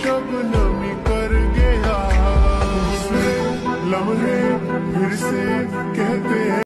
शबनमी कर गया, लम्हे फिर से कहते हैं।